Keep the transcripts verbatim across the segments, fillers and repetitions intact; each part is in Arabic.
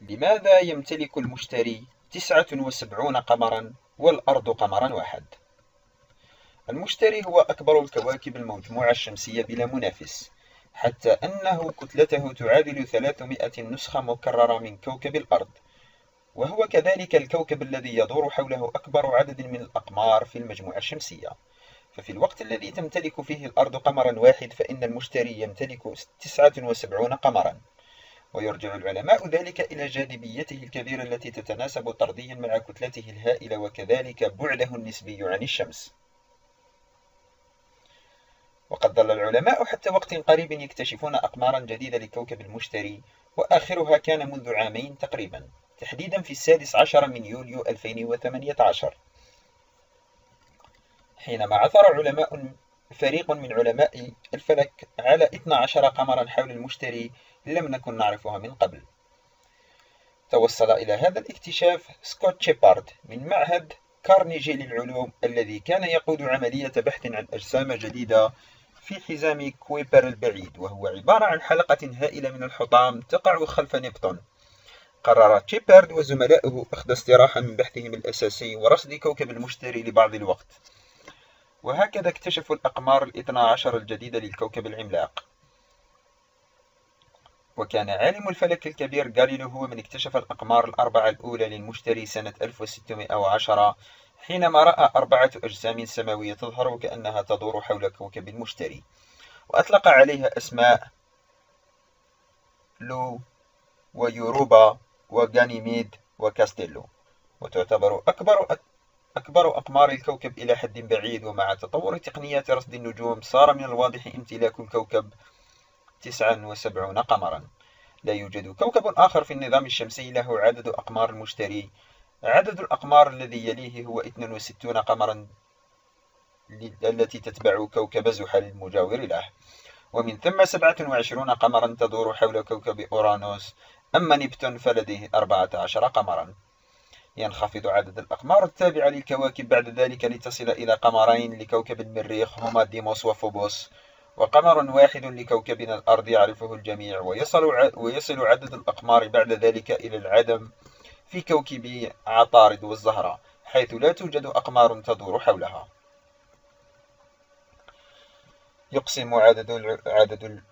لماذا يمتلك المشتري تسعة وسبعين قمرا والأرض قمرا واحد؟ المشتري هو أكبر الكواكب المجموعة الشمسية بلا منافس، حتى أنه كتلته تعادل ثلاثمائة نسخة مكررة من كوكب الأرض، وهو كذلك الكوكب الذي يدور حوله أكبر عدد من الأقمار في المجموعة الشمسية. ففي الوقت الذي تمتلك فيه الأرض قمرا واحد، فإن المشتري يمتلك تسعة وسبعين قمرا. ويرجع العلماء ذلك إلى جاذبيته الكبيرة التي تتناسب طرديا مع كتلته الهائلة، وكذلك بعده النسبي عن الشمس. وقد ظل العلماء حتى وقت قريب يكتشفون أقمارا جديدة لكوكب المشتري، وآخرها كان منذ عامين تقريبا، تحديدا في السادس عشر من يوليو ألفين وثمانية عشر، حينما عثر علماء فريق من علماء الفلك على اثني عشر قمرا حول المشتري لم نكن نعرفها من قبل. توصل إلى هذا الاكتشاف سكوت شيبارد من معهد كارنيجي للعلوم، الذي كان يقود عملية بحث عن أجسام جديدة في حزام كويبر البعيد، وهو عبارة عن حلقة هائلة من الحطام تقع خلف نبتون. قرر شيبارد وزملائه أخذ استراحة من بحثهم الأساسي ورصد كوكب المشتري لبعض الوقت، وهكذا اكتشفوا الأقمار الاثنى عشر الجديدة للكوكب العملاق. وكان عالم الفلك الكبير غاليليو هو من اكتشف الأقمار الأربعة الأولى للمشتري سنة ألف وستمائة وعشرة، حينما رأى أربعة أجسام سماوية تظهر وكأنها تدور حول كوكب المشتري، وأطلق عليها أسماء لو ويوروبا وغانيميد وكاستيلو، وتعتبر أكبر أكبر أقمار الكوكب إلى حد بعيد. ومع تطور تقنيات رصد النجوم صار من الواضح امتلاك الكوكب تسعة وسبعين قمرا. لا يوجد كوكب آخر في النظام الشمسي له عدد أقمار المشتري. عدد الأقمار الذي يليه هو اثنين وستين قمرا التي تتبع كوكب زحل المجاور له، ومن ثم سبعة وعشرين قمرا تدور حول كوكب أورانوس. أما نبتون فلديه أربعة عشر قمرا. ينخفض عدد الأقمار التابعة للكواكب بعد ذلك لتصل إلى قمرين لكوكب المريخ هما ديموس وفوبوس، وقمر واحد لكوكبنا الأرض يعرفه الجميع. ويصل ويصل عدد الأقمار بعد ذلك إلى العدم في كوكب عطارد والزهرة، حيث لا توجد أقمار تدور حولها. يقسم عدد عدد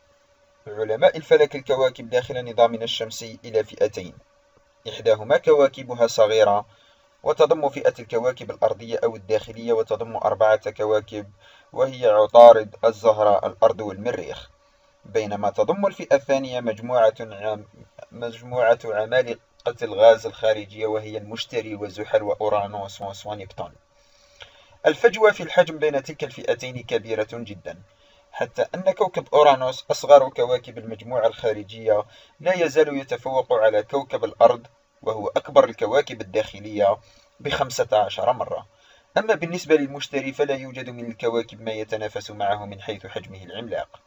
علماء الفلك الكواكب داخل نظامنا الشمسي إلى فئتين، إحداهما كواكبها صغيرة وتضم فئة الكواكب الأرضية أو الداخلية، وتضم أربعة كواكب وهي عطارد الزهرة الأرض والمريخ، بينما تضم الفئة الثانية مجموعة عم... مجموعة عمالقة الغاز الخارجية وهي المشتري وزحل وأورانوس ونبتون. الفجوة في الحجم بين تلك الفئتين كبيرة جدا، حتى أن كوكب أورانوس أصغر كواكب المجموعة الخارجية لا يزال يتفوق على كوكب الأرض، وهو أكبر الكواكب الداخلية بخمسة عشر مرة. أما بالنسبة للمشتري فلا يوجد من الكواكب ما يتنافس معه من حيث حجمه العملاق،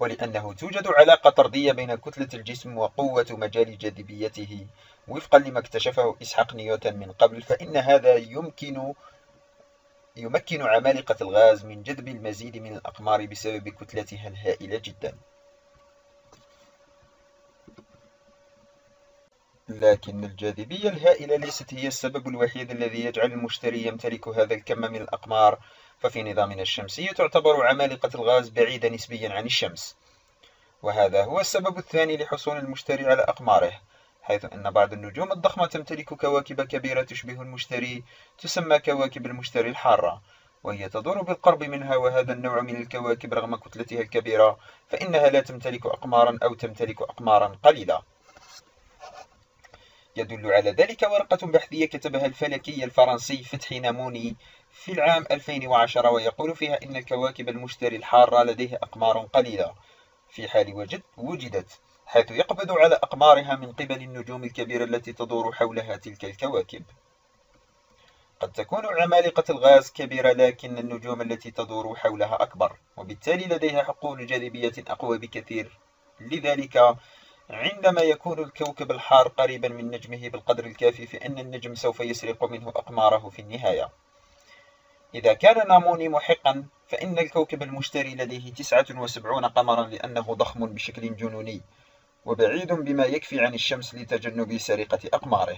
ولأنه توجد علاقة طردية بين كتلة الجسم وقوة مجال جاذبيته وفقا لما اكتشفه إسحاق نيوتن من قبل، فإن هذا يمكن يمكن عمالقة الغاز من جذب المزيد من الأقمار بسبب كتلتها الهائلة جدا. لكن الجاذبية الهائلة ليست هي السبب الوحيد الذي يجعل المشتري يمتلك هذا الكم من الأقمار، ففي نظامنا الشمسي تعتبر عمالقة الغاز بعيدة نسبيا عن الشمس، وهذا هو السبب الثاني لحصول المشتري على أقماره، حيث أن بعض النجوم الضخمة تمتلك كواكب كبيرة تشبه المشتري تسمى كواكب المشتري الحارة، وهي تدور بالقرب منها. وهذا النوع من الكواكب رغم كتلتها الكبيرة فإنها لا تمتلك أقمارا أو تمتلك أقمارا قليلة. يدل على ذلك ورقة بحثية كتبها الفلكي الفرنسي فتحي ناموني في العام ألفين وعشرة، ويقول فيها إن الكواكب المشتري الحارة لديه أقمار قليلة في حال وجدت، حيث يقبض على أقمارها من قبل النجوم الكبيرة التي تدور حولها تلك الكواكب. قد تكون عمالقة الغاز كبيرة لكن النجوم التي تدور حولها أكبر، وبالتالي لديها حقول جاذبية أقوى بكثير. لذلك عندما يكون الكوكب الحار قريبا من نجمه بالقدر الكافي فإن النجم سوف يسرق منه أقماره في النهاية. إذا كان ناموني محقا فإن الكوكب المشتري لديه تسعة وسبعين قمرا لأنه ضخم بشكل جنوني، وبعيد بما يكفي عن الشمس لتجنب سرقة أقماره.